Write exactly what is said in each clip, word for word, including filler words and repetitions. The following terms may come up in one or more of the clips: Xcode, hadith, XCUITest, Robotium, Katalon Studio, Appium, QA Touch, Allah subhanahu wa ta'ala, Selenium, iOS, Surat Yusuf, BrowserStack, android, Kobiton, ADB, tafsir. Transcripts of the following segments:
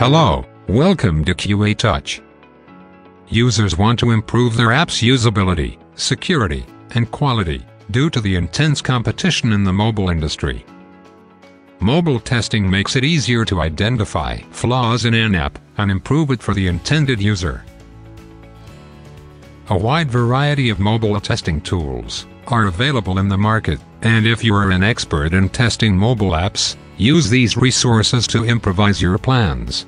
Hello, welcome to Q A Touch. Users want to improve their app's usability, security, and quality due to the intense competition in the mobile industry. Mobile testing makes it easier to identify flaws in an app and improve it for the intended user. A wide variety of mobile testing tools are available in the market, and if you are an expert in testing mobile apps, use these resources to improvise your plans.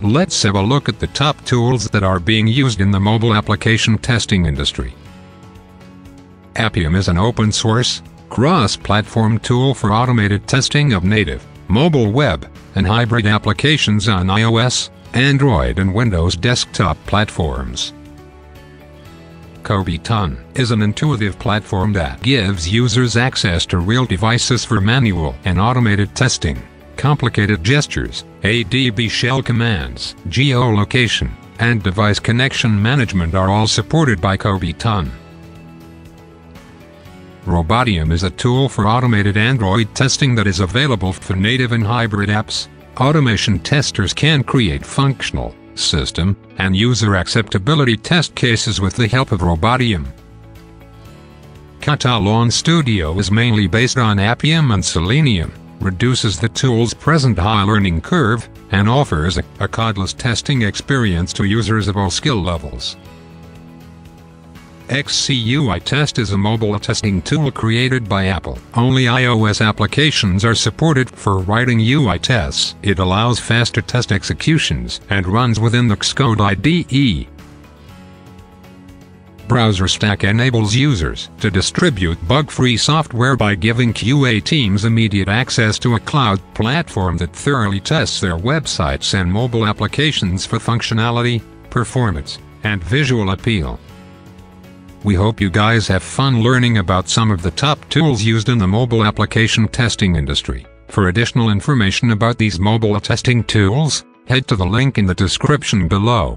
Let's have a look at the top tools that are being used in the mobile application testing industry. Appium is an open-source, cross-platform tool for automated testing of native, mobile web, and hybrid applications on iOS, Android, and Windows desktop platforms. Kobiton is an intuitive platform that gives users access to real devices for manual and automated testing, complicated gestures, A D B shell commands, geolocation, and device connection management are all supported by Kobiton. Robotium is a tool for automated Android testing that is available for native and hybrid apps. Automation testers can create functional, system, and user acceptability test cases with the help of Robotium. Katalon Studio is mainly based on Appium and Selenium, reduces the tool's present high learning curve, and offers a, a codless testing experience to users of all skill levels. XCUITest is a mobile testing tool created by Apple. Only iOS applications are supported for writing U I tests. It allows faster test executions and runs within the Xcode I D E. BrowserStack enables users to distribute bug-free software by giving Q A teams immediate access to a cloud platform that thoroughly tests their websites and mobile applications for functionality, performance, and visual appeal. We hope you guys have fun learning about some of the top tools used in the mobile application testing industry. For additional information about these mobile testing tools, head to the link in the description below.